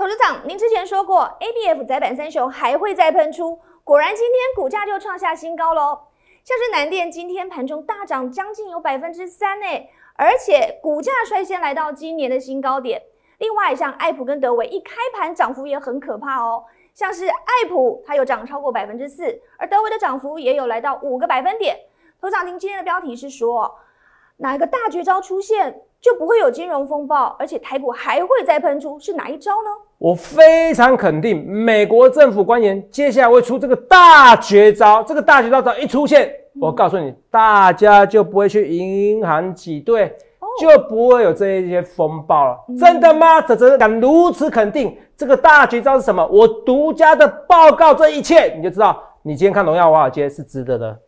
董事长，您之前说过 ABF 窄板三雄还会再喷出，果然今天股价就创下新高喽。像是南电今天盘中大涨将近有3%呢，而且股价率先来到今年的新高点。另外，像爱普跟德微一开盘涨幅也很可怕哦。 像是爱普，它有涨超过4%，而德微的涨幅也有来到5个百分点。董事长，您今天的标题是说，哪一个大绝招出现就不会有金融风暴，而且台股还会再喷出，是哪一招呢？我非常肯定，美国政府官员接下来会出这个大绝招。这个大绝招一出现，我告诉你，大家就不会去银行挤兑。 就不会有这一些风暴了，真的吗？这真敢如此肯定这个大绝招是什么？我独家的报告这一切，你就知道，你今天看《荣耀华尔街》是值得的。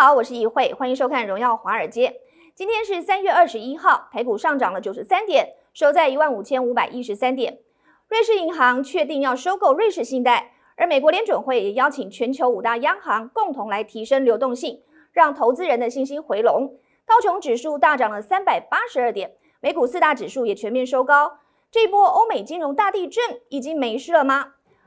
好，我是怡慧，欢迎收看《荣耀华尔街》。今天是3月21号，台股上涨了93点，收在15513点。瑞士银行确定要收购瑞士信贷，而美国联准会也邀请全球5大央行共同来提升流动性，让投资人的信心回笼。道琼指数大涨了382点，美股4大指数也全面收高。这波欧美金融大地震已经没事了吗？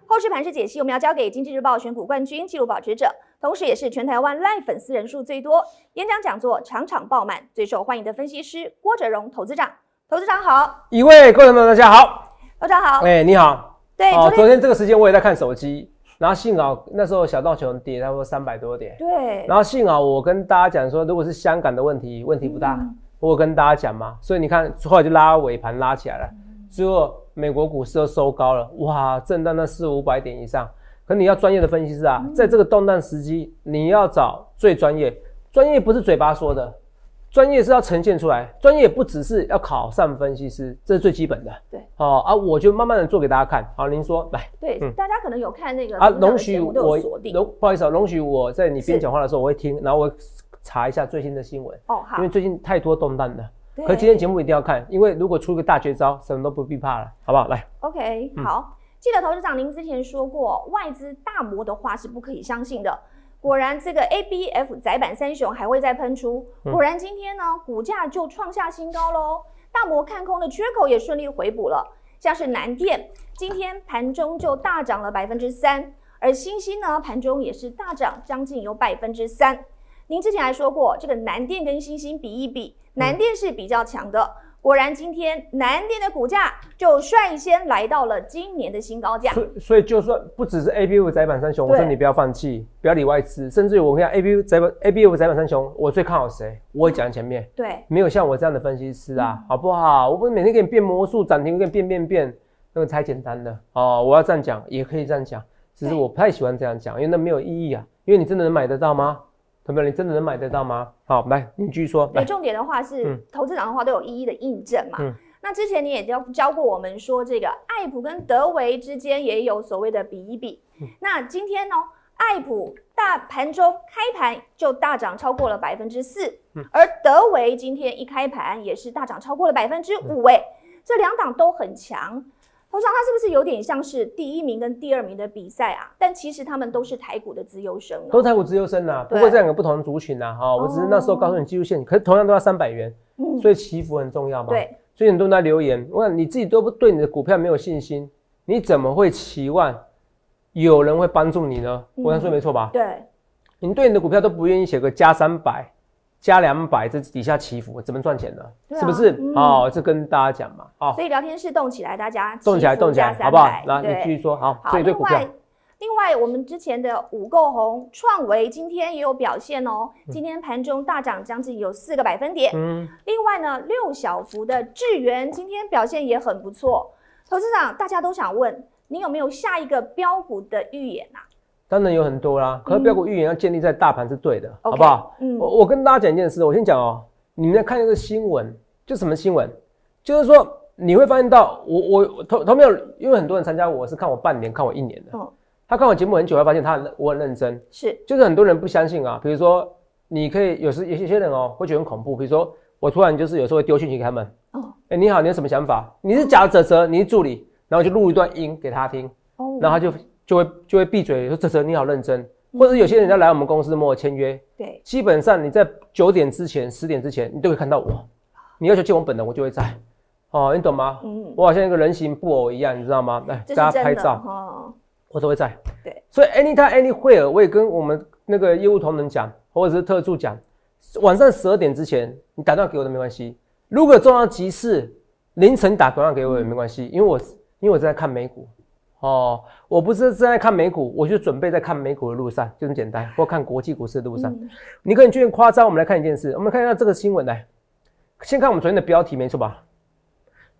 后市盘势解析，我们要交给《经济日报》选股冠军、纪录保持者，同时也是全台湾 LINE 粉丝人数最多、演讲讲座场场爆满、最受欢迎的分析师郭哲荣投资长。投资长好，一位观众朋友大家好，投资长好，哎、你好，对，昨天这个时间我也在看手机，然后幸好那时候小道琼跌差不多300多点，对，然后幸好我跟大家讲说，如果是香港的问题不大，我跟大家讲嘛，所以你看后来就拉尾盘拉起来了，最后。 美国股市又收高了，哇，震荡到400-500点以上。可你要专业的分析师啊，在这个动荡时机，你要找最专业。专业不是嘴巴说的，专业是要呈现出来。专业不只是要考上分析师，这是最基本的。对，哦啊，我就慢慢的做给大家看。好，您说来。对，大家可能有看那个啊，容许我不好意思啊，容许我在你边讲话的时候，我会听，然后我查一下最新的新闻。哦，好，因为最近太多动荡了。 可今天节目一定要看，因为如果出个大绝招，什么都不必怕了，好不好？来 ，OK，、好。记得投资长您之前说过，外资大摩的话是不可以相信的。果然，这个 ABF 窄板三雄还会再喷出。果然，今天呢，股价就创下新高喽。大摩看空的缺口也顺利回补了，像是南电今天盘中就大涨了3%，而新兴呢盘中也是大涨将近有3%。您之前还说过，这个南电跟新兴比一比。 南电是比较强的，果然今天南电的股价就率先来到了今年的新高价。所以就算不只是 ABF 窄板三雄，我说你不要放弃，不要理外资，甚至我跟你讲 ABF 窄板三雄，我最看好谁？我会讲前面，对，没有像我这样的分析师啊，好不好？我不是每天给你变魔术涨停，给你变，那个太简单了哦。我要这样讲，也可以这样讲，只是我不太喜欢这样讲，因为那没有意义啊。因为你真的能买得到吗？ 同学们，你真的能买得到吗？好，来，你继续说。对，重点的话是，投资长的话都有一一的印证嘛。那之前你也教过我们说，这个爱普跟德微之间也有所谓的比一比。那今天呢，爱普大盘中开盘就大涨超过了4%，而德微今天一开盘也是大涨超过了5%，哎，这两档都很强。 投资长，它是不是有点像是第1名跟第2名的比赛啊？但其实他们都是台股的资优生、啊，都台股资优生啊。不过这两个不同族群啊，哈，我只是那时候告诉你技术线，可是同样都要300元，所以起伏很重要嘛。对，所以很多人在留言，我看你自己都不对你的股票没有信心，你怎么会期望有人会帮助你呢？我刚说没错吧？对，你对你的股票都不愿意写个加300、加200，这底下起伏怎么赚钱呢？啊、是不是？哦，这跟大家讲嘛。哦，所以聊天室动起来，大家动起来，动起来，好不好？那你继续说。好，所以对股票。另外，我们之前的五购红创维今天也有表现哦。今天盘中大涨将近有4个百分点。另外呢，6小福的智源今天表现也很不错。投资长，大家都想问，你有没有下一个标股的预言啊？ 当然有很多啦，可是标股预言要建立在大盘是对的，好不好？我跟大家讲一件事，我先讲哦，你们在看这个新闻，就什么新闻？就是说你会发现到我投票，因为很多人参加我是看我半年、看我一年的，哦、他看我节目很久，会发现我很认真，是就是很多人不相信啊，比如说你可以有些人哦、喔、会觉得很恐怖，比如说我突然就是有时候会丢讯息给他们，哦，哎、欸、你好，你有什么想法？你是假的哲哲，你是助理，然后就录一段音给他听，哦，然后他就会闭嘴说哲哲你好认真。或者有些人要来我们公司跟我签约，对，基本上你在9点之前、10点之前，你都可以看到我。你要求见我本人，我就会在。哦，你懂吗？嗯，我好像一个人形布偶一样，你知道吗？来，大家拍照，哦、我都会在。对，所以 anytime anywhere， 我也跟我们那个业务同仁讲，或者是特助讲，晚上12点之前你打电话给我都没关系。如果重要急事，凌晨打电话给我也没关系，因为我正在看美股。哦，我不是正在看美股，我就准备在看美股的路上，就这么简单，或看国际股市的路上。嗯、你可能觉得夸张，我们来看一件事，我们来看一下这个新闻来。先看我们昨天的标题，没错吧？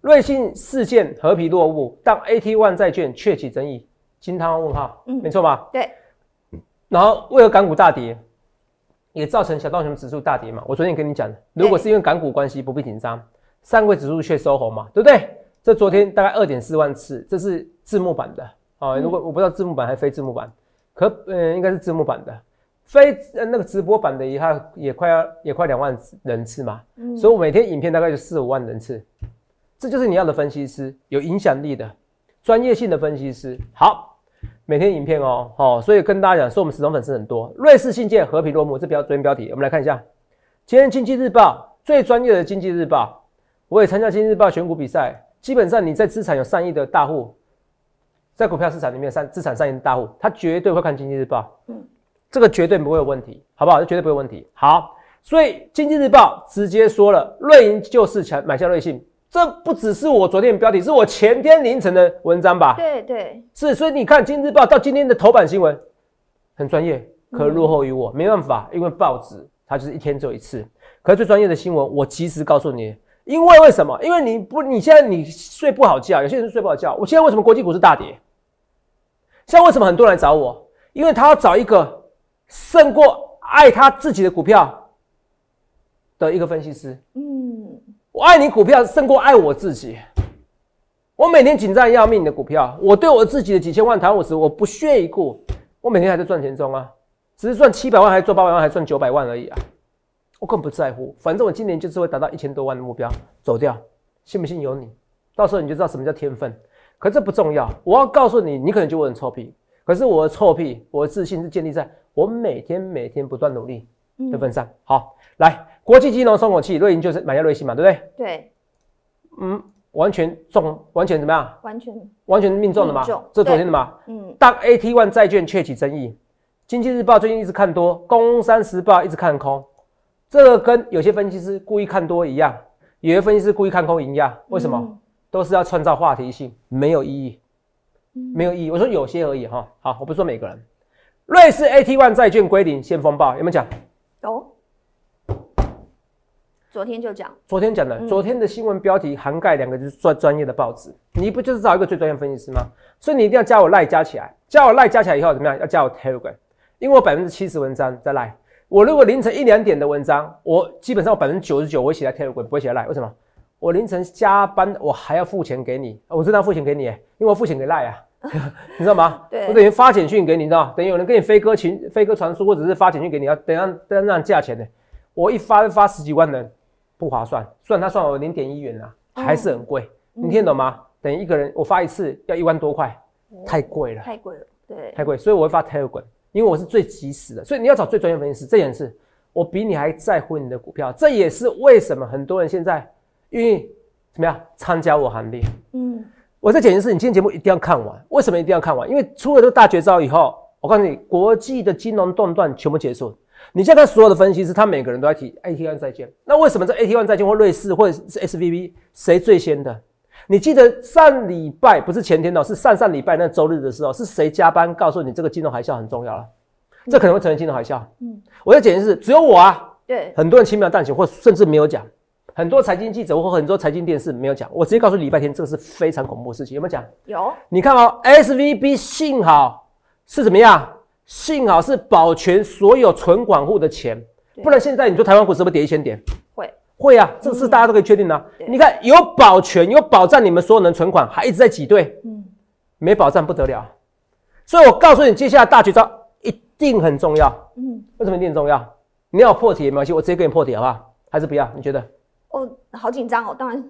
瑞信事件和皮落幕，但 AT1 债券确起争议，惊叹号问号，嗯、没错吧？对。然后为何港股大跌，也造成小道琼指数大跌嘛？我昨天跟你讲的，如果是因为港股关系，不必紧张，上柜指数却收红嘛，对不对？这昨天大概 2.4 万次，这是字幕版的啊、哦！如果我不知道字幕版还是非字幕版，可应该是字幕版的，非那个直播版的也快2万人次嘛，嗯、所以我每天影片大概就4-5万人次，这就是你要的分析师，有影响力的、专业性的分析师。好，每天影片哦，哦，所以跟大家讲，说我们死忠粉丝很多。瑞士信件和平落幕，这昨天标题，我们来看一下，今天经济日报最专业的经济日报，我也参加经济日报选股比赛。基本上你在资产有3亿的大户，在股票市场里面资产3亿的大户，他绝对会看经济日报，嗯，这个绝对不会有问题，好不好？这绝对不会有问题。好，所以经济日报直接说了，瑞银就是买下瑞信，这不只是我昨天的标题，是我前天凌晨的文章吧？对对，是，所以你看经济日报到今天的头版新闻，很专业，可落后于我，没办法，因为报纸它就是一天只有一次，可是最专业的新闻，我及时告诉你。因为什么？因为你现在你睡不好觉，有些人睡不好觉。我现在为什么国际股市大跌？现在为什么很多人来找我？因为他要找一个胜过爱他自己的股票的一个分析师。嗯，我爱你股票胜过爱我自己。我每天紧张要命的股票，我对我自己的几千万台50，我不屑一顾。我每天还在赚钱中啊，只是赚700万，还赚800万，还赚900万而已啊。我更不在乎，反正我今年就是会达到1000多万的目标，走掉，信不信由你。到时候你就知道什么叫天分。可这不重要，我要告诉你，你可能觉得我很臭屁，可是我的臭屁，我的自信是建立在我每天不断努力的份上。嗯、好，来，国际金融松口气，瑞银就是买下瑞信嘛，对不对？对。嗯，完全中，完全怎么样？完全命中了嘛？这昨天的嘛？嗯。但 AT1 债券确起争议，经济日报最近一直看多，工商时报一直看空。这个跟有些分析师故意看多一样，有些分析师故意看空一样，为什么？嗯、都是要创造话题性，没有意义，没有意义。我说有些而已哈，好，我不说每个人。瑞士 AT1 债券归零先锋报有没有讲？有，昨天就讲，昨天讲的，嗯、昨天的新闻标题涵盖2个就是专业的报纸，你不就是找一个最专业的分析师吗？所以你一定要加我 LINE 加起来，加我 LINE 加起来以后怎么样？要加我 Telegram， 因为我70%文章在 LINE。我如果凌晨1-2点的文章，我基本上我99%我会写在 Telegram， 不会写在 LINE。为什么？我凌晨加班，我还要付钱给你，我真的要付钱给你，因为我付钱给 LINE 啊，你知道吗？对，我等于发简讯给你，你知道吗？等于有人跟你飞鸽传书，或者是发简讯给你，要等让价钱的。我一发就发10几万人，不划算。虽然他算我0.1元啊，还是很贵。嗯、你听懂吗？等于一个人我发一次要1万多块，嗯、太贵了，太贵了，对，太贵，所以我会发 Telegram。因为我是最及时的，所以你要找最专业分析师。这件事，我比你还在乎你的股票，这也是为什么很多人现在愿意怎么样参加我行列。嗯，我在讲的是，你今天节目一定要看完。为什么一定要看完？因为出了这个大绝招以后，我告诉你，国际的金融动荡全部结束。你现在看所有的分析师，他每个人都在提 AT1 债券。那为什么这 AT1 债券或瑞士或者是 SVB 谁最先的？你记得上礼拜不是前天哦，是上礼拜那周日的时候，是谁加班告诉你这个金融海啸很重要了？这可能会成为金融海啸。嗯，我在解释是只有我啊，对，很多人轻描淡写或甚至没有讲，很多财经记者或很多财经电视没有讲，我直接告诉你礼拜天这个是非常恐怖的事情，有没有讲？有。你看哦 ，SVB 幸好是怎么样？幸好是保全所有存款户的钱，不然现在你说台湾股是不是跌1000点？会，会啊，这个是大家都可以确定的、啊。你看有保全，有保障你们所有人存款，还一直在挤兑，没保障不得了。所以我告诉你，接下来大绝招一定很重要。为什么一定很重要？你要破题也没关系，我直接给你破题好不好？还是不要？你觉得？哦，好紧张哦，当然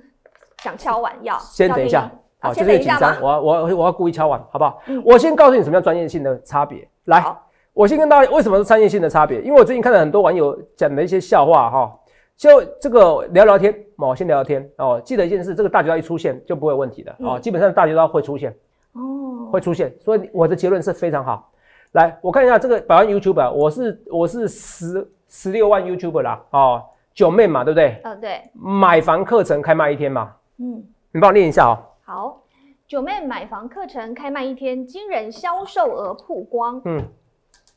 想敲碗要。先等一下。好，就是紧张，我要故意敲碗，好不好？我先告诉你什么叫专业性的差别。来，我先跟大家为什么是专业性的差别，因为我最近看了很多网友讲的一些笑话哈，就这个聊聊天，我先聊聊天哦。记得一件事，这个大绝招一出现就不会有问题的哦，基本上大绝招会出现哦，会出现，所以我的结论是非常好。来，我看一下这个百万 YouTuber， 我是16万 YouTuber 啦哦，九妹嘛，对不对？哦，对。买房课程开卖一天嘛，你帮我念一下哦。好，九妹买房课程开卖一天，惊人销售额曝光。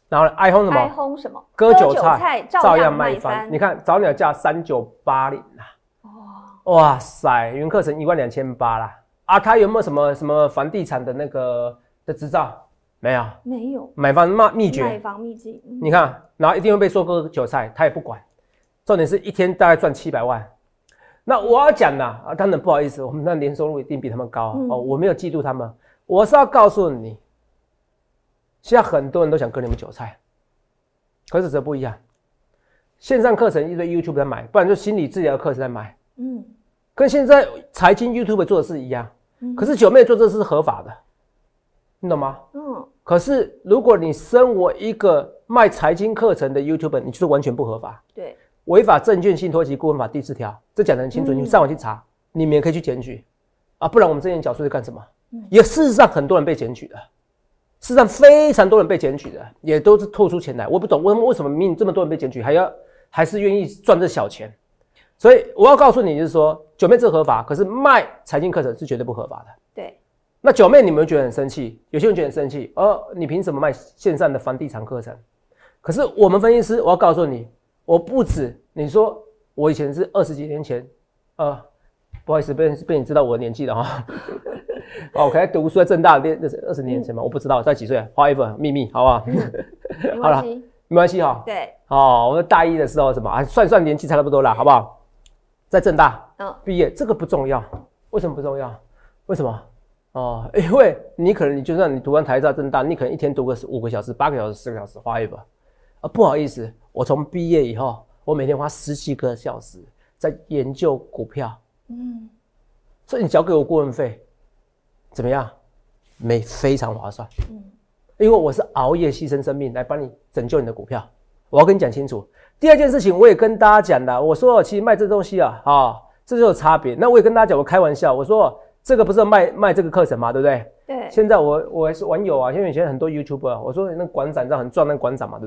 然后哀轰什么？哀轰什么？割韭菜照样卖翻。你看早鸟价3980啦，哇塞，云课程12800啦。啊，他有没有什么房地产的那个的执照？没有，没有。买房秘诀，买房秘籍。你看，然后一定会被说割韭菜，他也不管。重点是一天大概赚700万。那我要讲啦，啊，当然不好意思，我们那年收入一定比他们高、哦，我没有嫉妒他们，我是要告诉你，现在很多人都想割你们韭菜，可是这不一样，线上课程一堆 YouTube 在买，不然就心理治疗课程在买，跟现在财经 YouTube 做的是一样，可是九妹做这是合法的，你懂吗？可是如果你身为一个卖财经课程的 YouTuber， 你就是完全不合法，对。违法证券信托及顾问法第4条，这讲得很清楚，你上网去查，你们也可以去检举啊，不然我们之前缴税是干什么？也事实上很多人被检举的，事实上非常多人被检举的，也都是吐出钱来。我不懂为什么明明这么多人被检举，还是愿意赚这小钱。所以我要告诉你，就是说九妹这合法，可是卖财经课程是绝对不合法的。对。那九妹你们觉得很生气，有些人觉得很生气，你凭什么卖线上的房地产课程？可是我们分析师，我要告诉你。我不止，你说我以前是20几年前，不好意思，被你知道我的年纪了哈。哦，我可能读书在政大那是20年前嘛，我不知道在几岁 ，however 秘密，好不好？好了，没关系哈。对。哦，我们大一的时候什么啊，算年纪差不多啦，好不好？在政大，毕业这个不重要，为什么不重要？为什么？哦，因为你可能就算你读完台大、政大，你可能一天读个5个小时、8个小时、4个小时 ，however。不好意思，我从毕业以后，我每天花10几个小时在研究股票。所以你缴给我顾问费，怎么样？非常划算。因为我是熬夜牺牲生命来帮你拯救你的股票。我要跟你讲清楚。第二件事情，我也跟大家讲的，我说其实卖这东西啊，这就有差别。那我也跟大家讲，我开玩笑，我说这个不是卖这个课程嘛，对不对？对，现在我还是网友啊，因为以前很多 YouTuber， 我说那馆长这样很赚，那馆长嘛，对不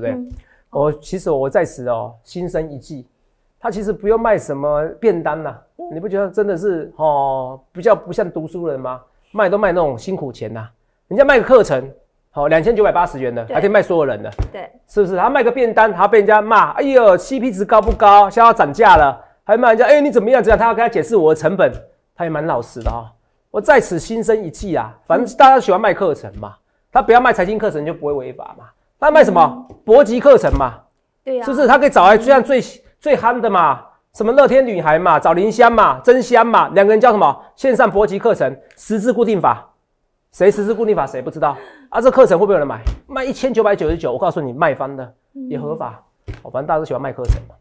对？其实我在此哦，心生一计，他其实不用卖什么便当啦、你不觉得真的是比较不像读书人吗？卖那种辛苦钱呐、人家卖个课程，$2980的，还可以卖所有人的，对，是不是？他卖个便当，他被人家骂，哎呦 ，CP 值高不高？现在要涨价了，还骂人家，哎，你怎么样？他要跟他解释我的成本，他也蛮老实的哈。我在此心生一计啊，反正大家喜欢卖课程嘛，他不要卖财经课程就不会违法嘛。他卖什么？搏击课程嘛，对呀、是不是？他可以找来最憨的嘛，什么乐天女孩嘛，找林香嘛，真香嘛，两个人叫什么？线上搏击课程，10字固定法，谁10字固定法谁不知道啊？这课程会不会有人买？卖1999，我告诉你，卖翻的也合法。反正大家都喜欢卖课程嘛，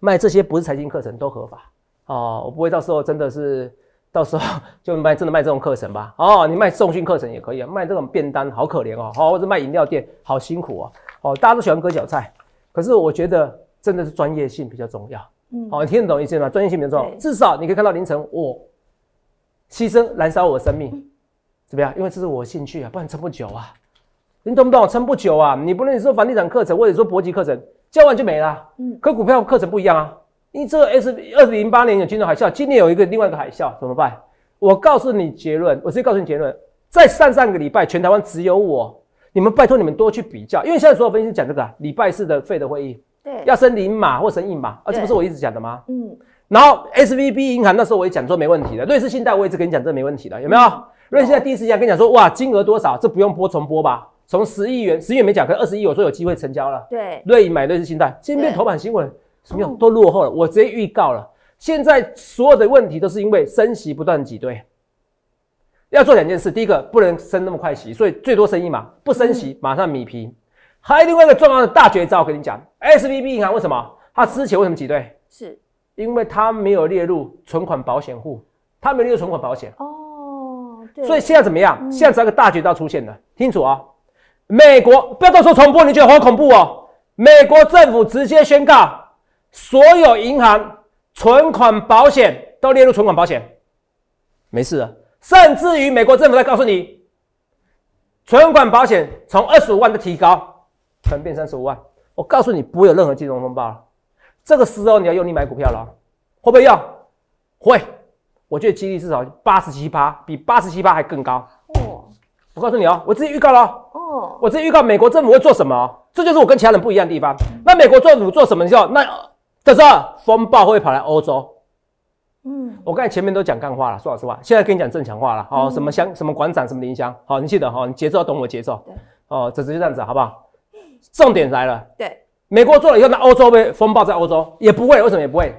卖这些不是财经课程都合法哦。我不会到时候真的是。到时候就真的卖这种课程吧。你卖重训课程也可以啊，卖这种便当好可怜哦。或者卖饮料店好辛苦哦。大家都喜欢割韭菜，可是我觉得真的是专业性比较重要。你听得懂意思吗？专业性比较重要，至少你可以看到凌晨我牺牲燃烧我的生命，怎么样？因为这是我的兴趣啊，不然撑不久啊。你懂不懂？撑不久啊！你不论说房地产课程或者说搏击课程，教完就没了。可股票课程不一样啊。你这2008年有金融海啸，今年有另外一个海啸，怎么办？我告诉你结论，我直接告诉你结论，在上个礼拜，全台湾只有我，你们拜托你们多去比较，因为现在所有分析师讲这个礼拜4的Fed会议，对，要升0码或升1码，这不是我一直讲的吗？然后 SVB 银行那时候我也讲说没问题的，瑞士信贷我一直跟你讲这没问题的，有没有？瑞士信贷第一时间跟你讲说，哇，金额多少，这不用重播吧？从10亿元，10亿元没讲，可是20亿我说有机会成交了，对，瑞银买瑞士信贷，今天变头版新闻。什么样都落后了，我直接预告了。现在所有的问题都是因为升息不断挤兑。要做两件事，第一个不能升那么快息，所以最多升一码，不升息马上米皮。还有另外一个重要的大绝招，我跟你讲 ，SVB 银行为什么它之前为什么挤兑？是因为它没有列入存款保险户，它没有列入存款保险。哦，对。所以现在怎么样？现在只要一个大绝招出现了，听楚啊！美国不要到时候重播，你觉得好恐怖哦！美国政府直接宣告，所有银行存款保险都列入存款保险，没事了。甚至于美国政府在告诉你，存款保险从25万的提高，可能变35万。我告诉你，不会有任何金融风暴了。这个时候你要用力买股票了，会不会用？会，我觉得几率至少87%，比87%还更高。哦，我告诉你哦，我自己预告了哦，我自己预告美国政府会做什么哦，这就是我跟其他人不一样的地方。那美国政府做什么之后，那这时候风暴会跑来欧洲。嗯，我刚才前面都讲干话了，说老实话，现在跟你讲正强话了。好、哦，什么香，什么馆长，什么林香，好、哦，你记得哈、哦，你节奏要懂我节奏。对，哦，这就这样子，好不好？重点来了，对，美国做了以后，那欧洲会风暴在欧洲也不会，为什么也不会？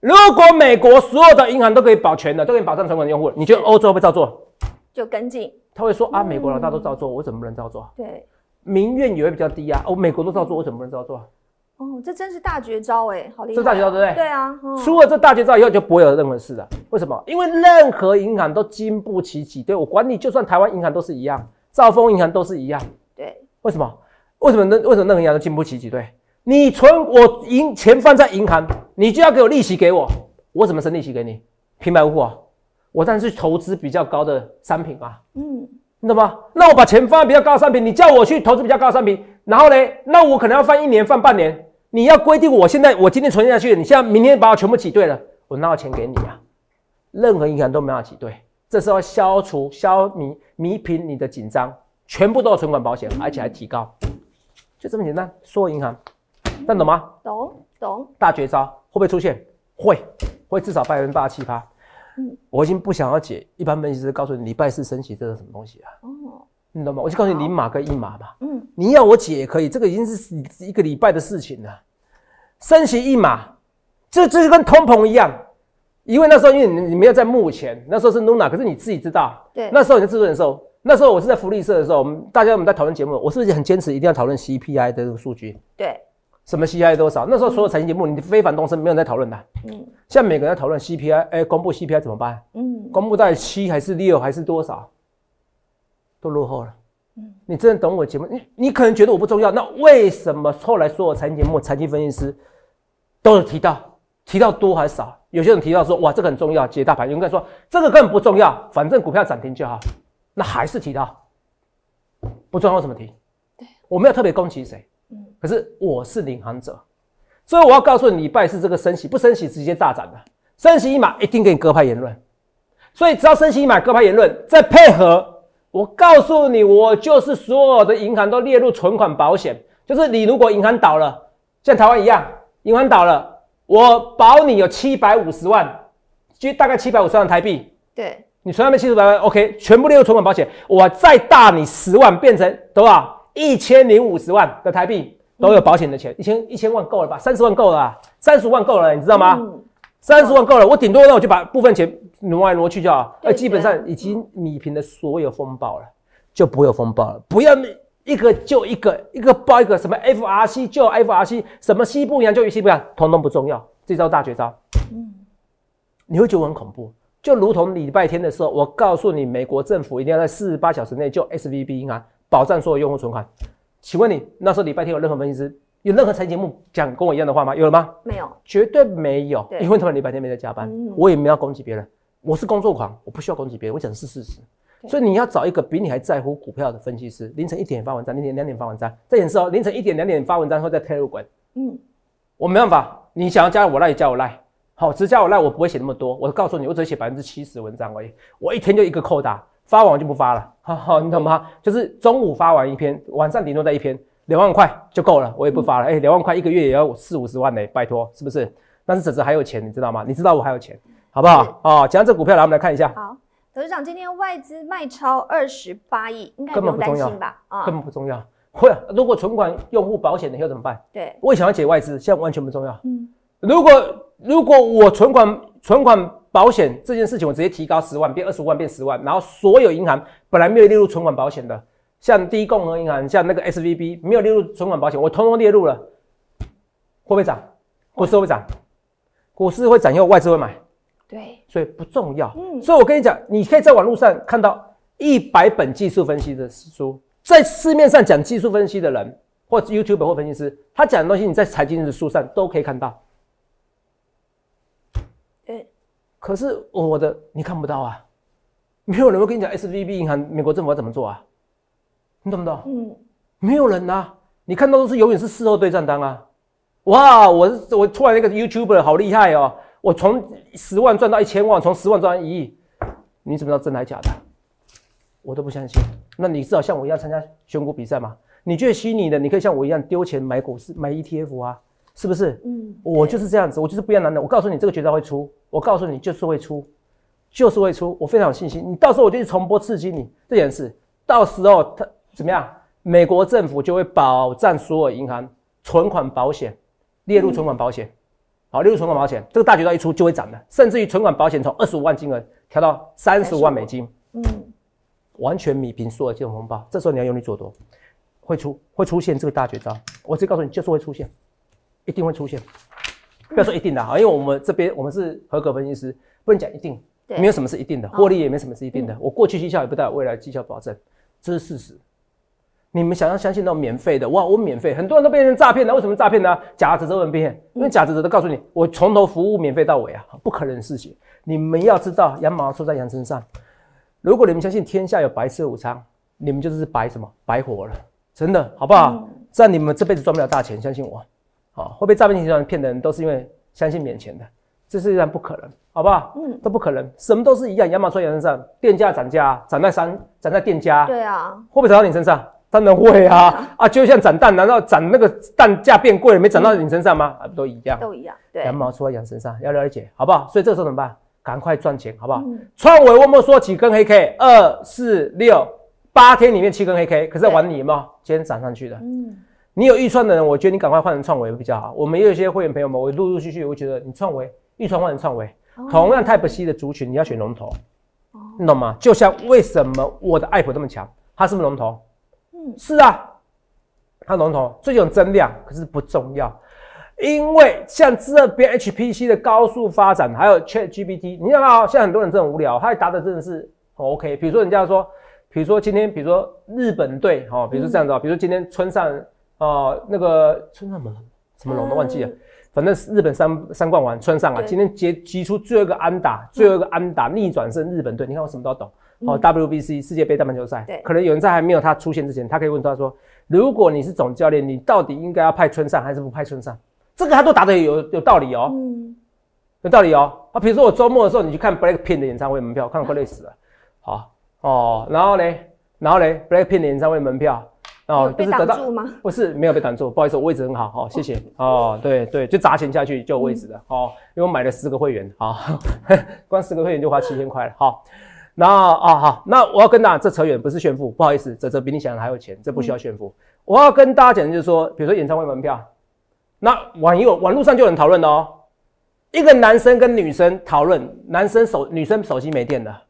如果美国所有的银行都可以保全的，都可以保障存款的用户，你觉得欧洲会照做？就跟进，他会说啊，美国老大都照做，我怎么不能照做？对，民怨也会比较低啊。哦，美国都照做，我怎么不能照做？哦，这真是大绝招哎，好厉害！这大绝招对不对？对啊，出了这大绝招以后就不会有任何事了。为什么？因为任何银行都经不起挤兑。我管你，就算台湾银行都是一样，兆丰银行都是一样。对，为什么？为什么任何银行都经不起挤兑？你存我银钱放在银行，你就要给我利息给我，我怎么生利息给你？平白无故啊！我当然是投资比较高的商品啊。嗯，你懂吗？那我把钱放在比较高的商品，你叫我去投资比较高的商品，然后呢，那我可能要放1年，放半年。你要规定我现在，我今天存下去，你现在明天把我全部挤兑了，我哪有钱给你啊？任何银行都没有挤兑，这时候消除、弥平你的紧张，全部都有存款保险，而且还提高，就这么简单。所有银行，但懂吗？懂。大绝招会不会出现？会至少87%。我已经不想要解一般分析师告诉你礼拜四升息这是什么东西啊？哦。你懂吗？我就告诉你0码跟1码嘛。嗯，你要我解也可以，这个已经是一个礼拜的事情了。升息1码，这就跟通膨一样，因为那时候因为你没有在幕前，那时候是 Luna， 可是你自己知道。对，那时候你在制作的时候，那时候我是在福利社的时候，我们在讨论节目，我是不是很坚持一定要讨论 CPI 的数据？对，什么 CPI 多少？那时候所有财经节目，你非凡东升没有人在讨论的。嗯，现在每个人在讨论 CPI， 哎，公布 CPI 怎么办？嗯，公布在7还是6还是多少？都落后了，你真的懂我节目？你可能觉得我不重要，那为什么后来所有财经节目、财经分析师都有提到多还少？有些人提到说哇，这个很重要，解大盘；有人跟说这个根本不重要，反正股票涨停就好。那还是提到不重要，为什么提？对，我没有特别攻击谁，可是我是领航者，所以我要告诉你，礼拜四这个升息不升息直接大涨的，升息1码一定给你鸽派言论，所以只要升息1码鸽派言论，再配合。我告诉你，我就是所有的银行都列入存款保险，就是你如果银行倒了，像台湾一样，银行倒了，我保你有750万，就大概750万台币。对，你存那边750万 ，OK， 全部列入存款保险，我再大你10万，变成多少？1050万的台币都有保险的钱，1000万够了吧？30万够了吧？30万够了，你知道吗？30万够了，我顶多那我就把部分钱挪来挪去就好，基本上已经弭平了所有风暴了，就不会有风暴了。不要一个就一个，一个爆一个，什么 FRC 就 FRC， 什么西部洋就西部洋，统统不重要。这招大绝招，你会觉得我很恐怖，就如同礼拜天的时候，我告诉你，美国政府一定要在48小时内就 SVB 银行保障所有用户存款。请问你那时候礼拜天有任何分析师？有任何财经节目讲跟我一样的话吗？有了吗？没有，绝对没有。因为他们礼拜天没在加班，我也没有攻击别人。我是工作狂，我不需要攻击别人，我讲的是事实。所以你要找一个比你还在乎股票的分析师，凌晨1点发文章，凌晨2点发文章。这件事哦，凌晨1点2点发文章后在 Telegram。我没办法，你想要加我赖也加我赖，好，只加我赖我不会写那么多。我告诉你，我只写70%的文章而已，我一天就一个扣打，发完就不发了。好，你懂吗？就是中午发完一篇，晚上顶多在一篇。2万块就够了，我也不发了。2万块一个月也要40-50万嘞，拜托，是不是？但是子子还有钱，你知道吗？你知道我还有钱，好不好？哦，讲这股票，来我们来看一下。好，董事长，今天外资卖超28亿，应该不用担心吧？啊，根本不重要。会，如果存款用户保险的又怎么办？对，我也想要解外资，现在完全不重要。如果如果我存款保险这件事情，我直接提高10万，变25万，变10万，然后所有银行本来没有列入存款保险的，像第一共和银行，像那个 SVB 没有列入存款保险，我通通列入了，会不会涨？股市会不会涨？股市会涨，以后外资会买。对，所以不重要。所以我跟你讲，你可以在网络上看到100本技术分析的书，在市面上讲技术分析的人，或 YouTuber 或分析师，他讲的东西，你在财经的书上都可以看到。可是我的你看不到啊，没有人会跟你讲 SVB 银行美国政府要怎么做啊，你懂不懂？没有人啊，你看到都是永远是事后对账单啊。哇，我突然那个 YouTuber 好厉害哦，我从10万赚到1000万，从10万赚到1亿，你怎么知道真还假的？我都不相信。那你至少像我一样参加选股比赛嘛？你觉得虚拟的，你可以像我一样丢钱买股市、买 ETF 啊？是不是？我就是这样子，我就是不一样男人。我告诉你，这个绝招会出，我告诉你就是会出，就是会出，我非常有信心。你到时候我就去重播刺激你这件事，到时候他怎么样？美国政府就会保障所有银行存款保险列入存款保险，好，列入存款保险，这个大绝招一出就会涨的，甚至于存款保险从25万金额调到35万美金，完全米平所有金融风暴。这时候你要用力做多，会出现这个大绝招，我直接告诉你就是会出现。一定会出现，不要说一定的哈，因为我们这边我们是合格分析师，不能讲一定，没有什么是一定的，获利也没什么是一定的。我过去绩效也不代表未来绩效保证，这是事实。你们想要相信到免费的哇，我免费，很多人都变成诈骗了，为什么诈骗呢？假指责文骗，因为假指责都告诉你，我从头服务免费到尾啊，不可能的事情。你们要知道，羊毛出在羊身上。如果你们相信天下有白色无常，你们就是白什么白活了，真的好不好？这样你们这辈子赚不了大钱，相信我。会被诈骗集团骗的人都是因为相信免钱的，这世界上不可能，好不好？都不可能，什么都是一样，羊毛出在羊身上，店家涨价涨在店家，对啊，会不会涨到你身上？当然会啊，啊，就像涨蛋，难道涨那个蛋价变贵了没涨到你身上吗？啊，都一样，都一样，对，羊毛出在羊身上，要了解，好不好？所以这个时候怎么办？赶快赚钱，好不好？创维我们说几根黑 K， 2、4、6，8天里面7根黑 K， 可是在玩你有没有？今天涨上去的，你有预算的人，我觉得你赶快换成创维比较好。我们也有一些会员朋友们，我陆续我觉得你创维预算换成创维，同样 Type C 的族群，你要选龙头，你懂吗？就像为什么我的 App 这么强，它是不是龙头？是啊，它龙头，最近有增量，可是不重要，因为像这边 HPC 的高速发展，还有 ChatGPT， 你看啊、哦，现在很多人真的很无聊，他答的真的是很 OK。比如说人家说，比如说今天，比如说日本队，哈、哦，比如说这样子啊、哦，比如说今天村上。那个村上什么龙都忘记了，反正日本3冠王村上啊，今天击出最后一个安打，逆转胜日本队。你看我什么都要懂。WBC 世界杯大半球赛，可能有人在还没有他出现之前，他可以问他说：如果你是总教练，你到底应该要派村上还是不派村上？这个他都答得有道理哦，有道理哦。啊，比如说我周末的时候，你去看 Blackpink 的演唱会门票，看得快累死了。好哦，然后嘞 ，Blackpink 的演唱会门票。哦，被挡住吗？不是，没有被挡住，不好意思，我位置很好，好、哦，谢谢。哦，对对，就砸钱下去就有位置了，哦，因为我买了10个会员，好、哦，光10个会员就花7000块了，好、哦，那啊、哦、好，那我要跟大家这扯远，不是炫富，不好意思，这比你想的还有钱，这不需要炫富。我要跟大家讲的就是说，比如说演唱会门票，那网络上就有人讨论哦，一个男生跟女生讨论，女生手机没电了，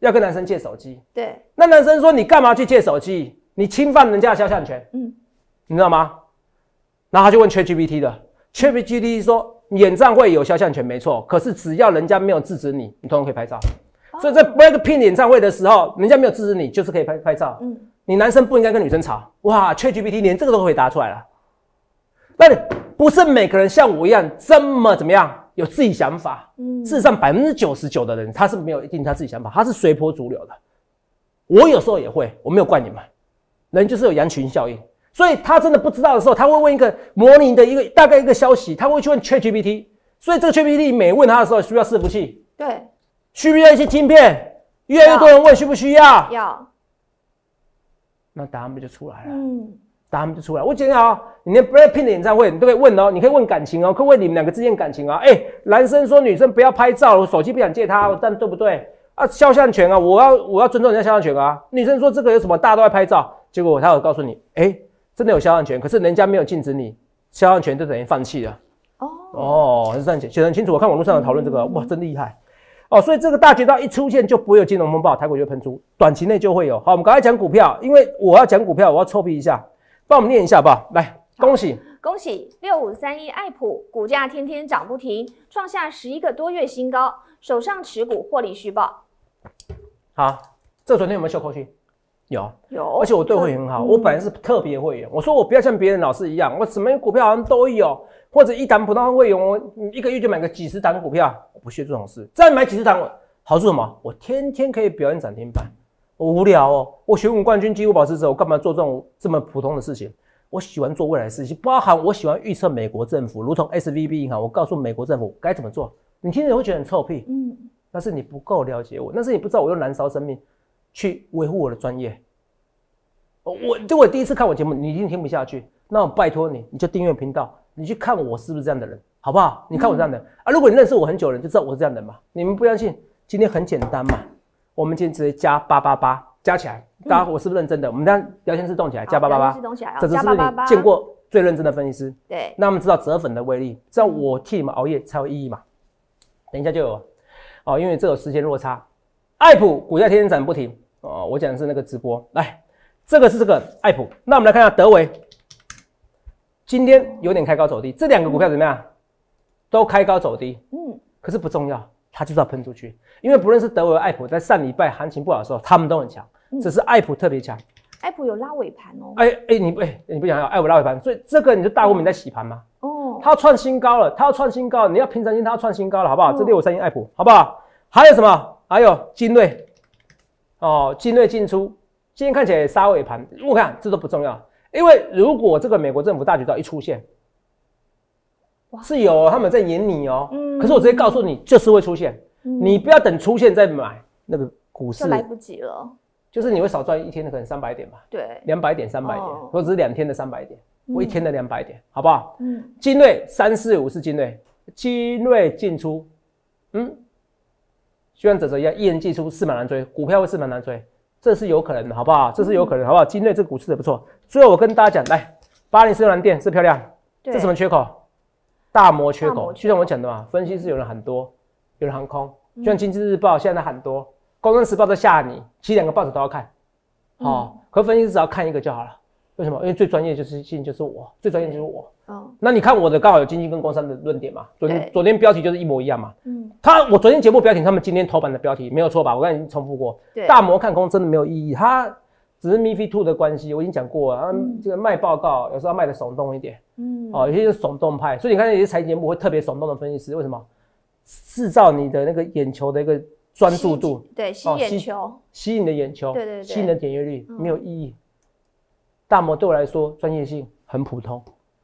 要跟男生借手机，对，那男生说你干嘛去借手机？你侵犯人家的肖像权，你知道吗？然后他就问 ChatGPT 的 ，ChatGPT 说演唱会有肖像权没错，可是只要人家没有制止你，你通通可以拍照。所以在 Blackpink 演唱会的时候，人家没有制止你，就是可以拍照。你男生不应该跟女生吵。哇 ，ChatGPT 连这个都回答出来了。但不是每个人像我一样这么怎么样有自己想法。事实上99%的人他是没有一定他自己想法，他是随波逐流的。我有时候也会，我没有怪你们。人就是有羊群效应，所以他真的不知道的时候，他会问一个模拟的大概一个消息，他会去问 ChatGPT。所以这个 ChatGPT 每问他的时候，需要伺服器，对，需不需要一些晶片？越来越多人问需不需要？要，那答案不就出来了？答案就出来了。我讲一下啊，你连 Blackpink 的演唱会，你都可以问哦，你可以问感情哦，可以问你们两个之间感情啊、哦。男生说女生不要拍照，我手机不想借他，我但对不对？啊，肖像权啊，我要尊重人家肖像权啊。女生说这个有什么？大家都在拍照。结果他有告诉你，真的有肖像权，可是人家没有禁止你，肖像权就等于放弃了。哦，哦，还是这样写很清楚。我看网络上有讨论这个，哇，真厉害哦！所以这个大绝招一出现，就不会有金融风暴，台股就会喷出，短期内就会有。好，我们赶快讲股票，因为我要讲股票，我要臭屁一下，帮我们念一下吧。来，恭喜恭喜6531爱普股价天天涨不停，创下11个多月新高，手上持股获利续报。好，这昨天有没有秀口讯？有，而且我对会员很好，我本来是特别会员，我说我不要像别人老是一样，我什么股票好像都有，或者一档普通会员，我一个月就买个几十档股票，我不屑这种事。再买几十档，好处什么？我天天可以表演涨停板，我无聊哦。我选股冠军、纪录保持者，我干嘛做这种这么普通的事情？我喜欢做未来的事情，包含我喜欢预测美国政府，如同 SVB 银行，我告诉美国政府该怎么做。你听着会觉得很臭屁，但是你不够了解我，但是你不知道我用燃烧生命去维护我的专业。如果第一次看我节目，你一定听不下去，那我拜托你，你就订阅频道，你去看我是不是这样的人，好不好？你看我这样的人啊，如果你认识我很久了，你就知道我是这样的人嘛。你们不相信？今天很简单嘛，我们今天直接加888加起来，大家我是不是认真的？我们大家聊天室动起来，加888，这是不是你见过最认真的分析师？对，那我们知道折粉的威力，这样我替你们熬夜才有意义嘛。等一下就有哦，因为这有时间落差。爱普股价天天涨不停哦，我讲的是那个直播。来，这个是这个爱普。那我们来看一下德微，今天有点开高走低，这两个股票怎么样？都开高走低，可是不重要，它就是要喷出去。因为不论是德微、爱普，在上礼拜行情不好的时候，他们都很强，只是爱普特别强。爱普有拉尾盘哦。你不想要爱普拉尾盘，所以这个你就大户，你在洗盘吗？哦，它要创新高了，它要创新高了，你要平常心，它要创新高了，好不好？这6531爱普，好不好？还有什么？还有精锐哦，精锐进出，今天看起来杀尾盘，我看这都不重要，因为如果这个美国政府大绝招一出现，是有他们在演你哦，可是我直接告诉你，就是会出现，你不要等出现再买，那个股市就来不及了，就是你会少赚一天的可能300点吧，对，200点、300点，或者是2天的300点，或1天的200点，好不好？精锐3454是精锐，精锐进出，就像哲一样，一人寄出，驷马难追，股票会驷马难追，这是有可能的，好不好？这是有可能，好不好？今天这股市也不错。最后我跟大家讲，来8046蓝电是漂亮，这什么缺口？大摩缺口。就像我讲的嘛，分析是有人喊多，有人喊空，就像经济日报现在喊多，工商时报在吓你，其实两个报纸都要看，好，可分析只要看一个就好了。为什么？因为最专业就是我，最专业就是我。那你看我的刚好有经济跟工商的论点嘛？昨天标题就是一模一样嘛。我昨天节目标题，他们今天头版的标题没有错吧？我刚才已经重复过，大摩看空真的没有意义，它只是 MiFID II 的关系，我已经讲过了。这个卖报告有时候要卖的耸动一点，有些就是耸动派，所以你看那些财经节目会特别耸动的分析师，为什么？制造你的那个眼球的一个专注度，对，吸眼球，吸引你的眼球，对，吸引你的点阅率，没有意义。大摩对我来说专业性很普通，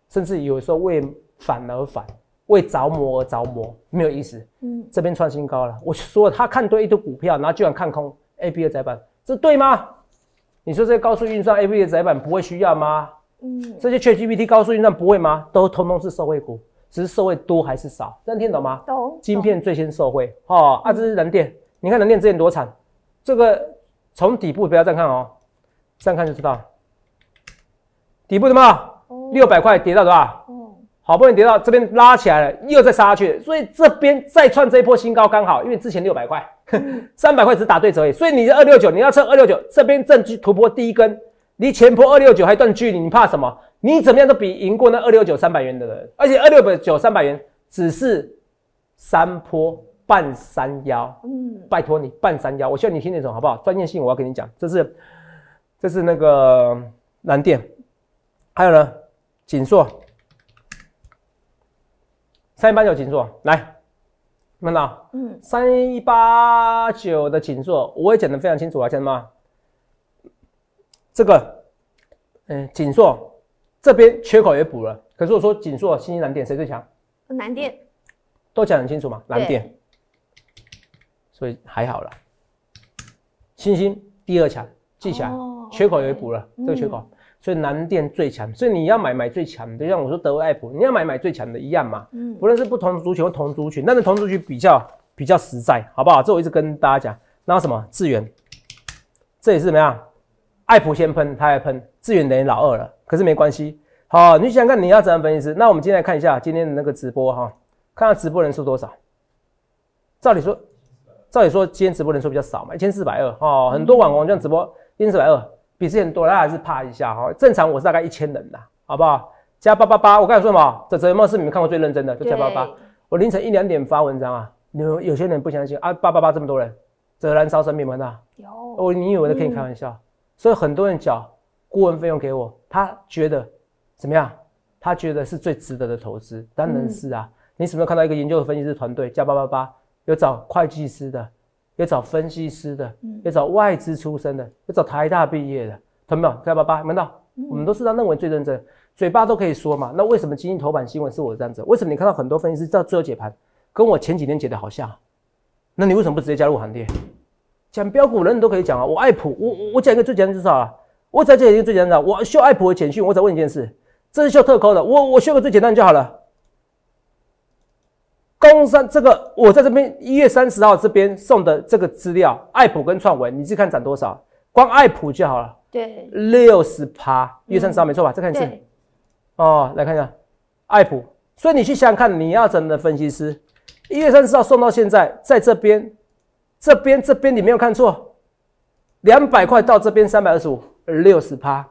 甚至有时候为反而反，为着魔而着魔，没有意思。这边创新高了，我说他看对一堆股票，然后居然看空 ABF 的窄板，这对吗？你说这些高速运算 ABF 的窄板不会需要吗？这些 ChatGPT 高速运算不会吗？都通通是受惠股，只是受惠多还是少，这样听懂吗？懂。晶片最先受惠哦，这是南电，你看南电之前多惨，这个从底部不要这样看哦，这样看就知道了。底部什么？600块跌到多少？好不容易跌到这边拉起来了，又再杀下去，所以这边再创这一波新高刚好，因为之前600块、300块只打对折而已，所以你的269，你要趁269这边正去突破第一根，离前波269还一段距离，你怕什么？你怎么样都比赢过那269、300元的人，而且269、300元只是3波半山腰，拜托你半山腰，我希望你听得懂好不好？专业性我要跟你讲，这是那个蓝电。还有呢，锦硕3189锦硕来，看到3189的锦硕，我也讲得非常清楚啊，讲什么？这个，锦硕这边缺口也补了，可是我说锦硕、新兴蓝电谁最强？蓝电，都讲很清楚嘛，蓝电，所以还好啦。新兴第2强，记起来，缺口也补了，这个缺口。所以南电最强，所以你要买最强的，就像我说德威、爱普，你要买最强的一样嘛。不论是不同族群或同族群，但是同族群比较实在，好不好？这我一直跟大家讲。然后什么智原，这也是怎么样？爱普先喷，它还喷，智原等于老2了。可是没关系，好，你想想看你要怎样分析师？那我们今天来看一下今天的那个直播哈，看看直播人数多少。照理说今天直播人数比较少嘛，1420哈，很多网红这样直播1420，比之前多，大家还是怕一下哈。正常我是大概1000人啦，好不好？加888，我刚才说嘛，这折帽是你们看过最认真的，就加888。我凌晨1、2点发文章啊，有些人不相信啊，888这么多人，这燃烧生命吗？那有，你以为我在跟你开玩笑？所以很多人缴顾问费用给我，他觉得怎么样？他觉得是最值得的投资，当然是啊。你什么时候看到一个研究的分析师团队加888，有找会计师的，有找分析师的，有找外资出身的，有找台大毕业的，懂没有？加88，难道我们都是他认为最认真？嘴巴都可以说嘛，那为什么今天头版新闻是我这样子？为什么你看到很多分析师到最后解盘，跟我前几年解的好像？那你为什么不直接加入行列？讲标股人都可以讲啊，我爱普，我讲一个最简单就是好了，我再讲一个最简单的，我秀爱普的简讯，我再问一件事，这是秀特扣的，我秀个最简单就好了。工商这个我在这边1月30号这边送的这个资料，爱普跟创维，你自己看涨多少？光爱普就好了，对，60%，1月30号没错吧？再看一次。哦，来看一下爱普，所以你去想想看，你要怎的分析师？1月30号送到现在，在这边，这边你没有看错，200块到这边325，60%，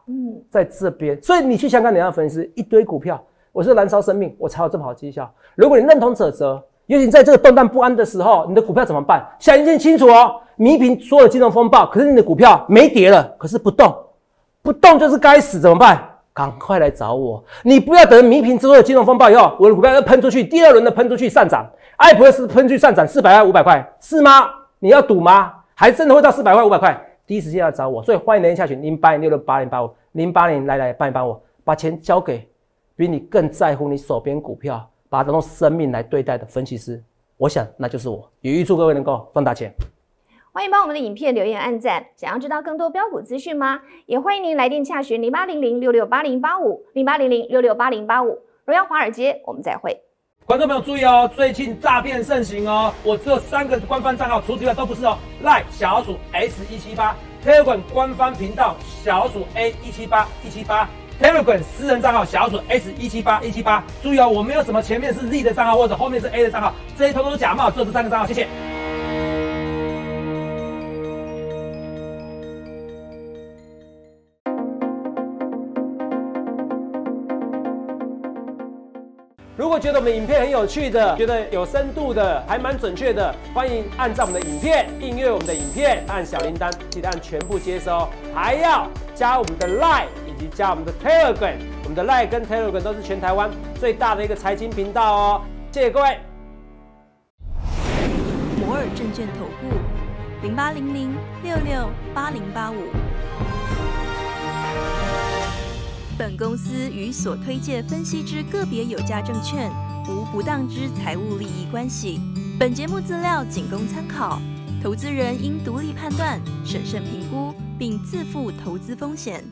在这边，所以你去想看，你要分析师一堆股票，我是燃烧生命，我才有这么好绩效。如果你认同者则，尤其在这个动荡不安的时候，你的股票怎么办？想一件清楚哦，弥平所有金融风暴，可是你的股票没跌了，可是不动，不动就是该死，怎么办？赶快来找我！你不要等弥平之后的金融风暴以后，我的股票要喷出去，第二轮的喷出去上涨，爱普是喷出去上涨400块、500块，是吗？你要赌吗？还真的会到400块、500块？第一时间要找我，所以欢迎连下群080668088508来帮我，把钱交给比你更在乎你手边股票，把它当作生命来对待的分析师，我想那就是我。也预祝各位能够赚大钱。欢迎帮我们的影片留言按赞，想要知道更多标股资讯吗？也欢迎您来电洽询0800668085 0800668085。荣耀华尔街，我们再会。观众朋友注意哦，最近诈骗盛行哦，我只有3个官方账号，除此之外都不是哦。LINE 小鼠 S178， Telegram 官方频道小鼠 A178 178， Telegram 私人账号小鼠 S178 178。注意哦，我没有什么前面是 Z 的账号或者后面是 A 的账号，这些通通是假冒，只有这3个账号，谢谢。如果觉得我们影片很有趣的，觉得有深度的，还蛮准确的，欢迎按赞我们的影片，订阅我们的影片，按小铃铛，记得按全部接收，还要加我们的 LINE 以及加我们的 Telegram， 我们的 LINE 跟 Telegram 都是全台湾最大的一个财经频道哦，谢谢各位。摩尔证券投顾0800668085，本公司与所推介分析之个别有价证券无不当之财务利益关系。本节目资料仅供参考，投资人应独立判断、审慎评估，并自负投资风险。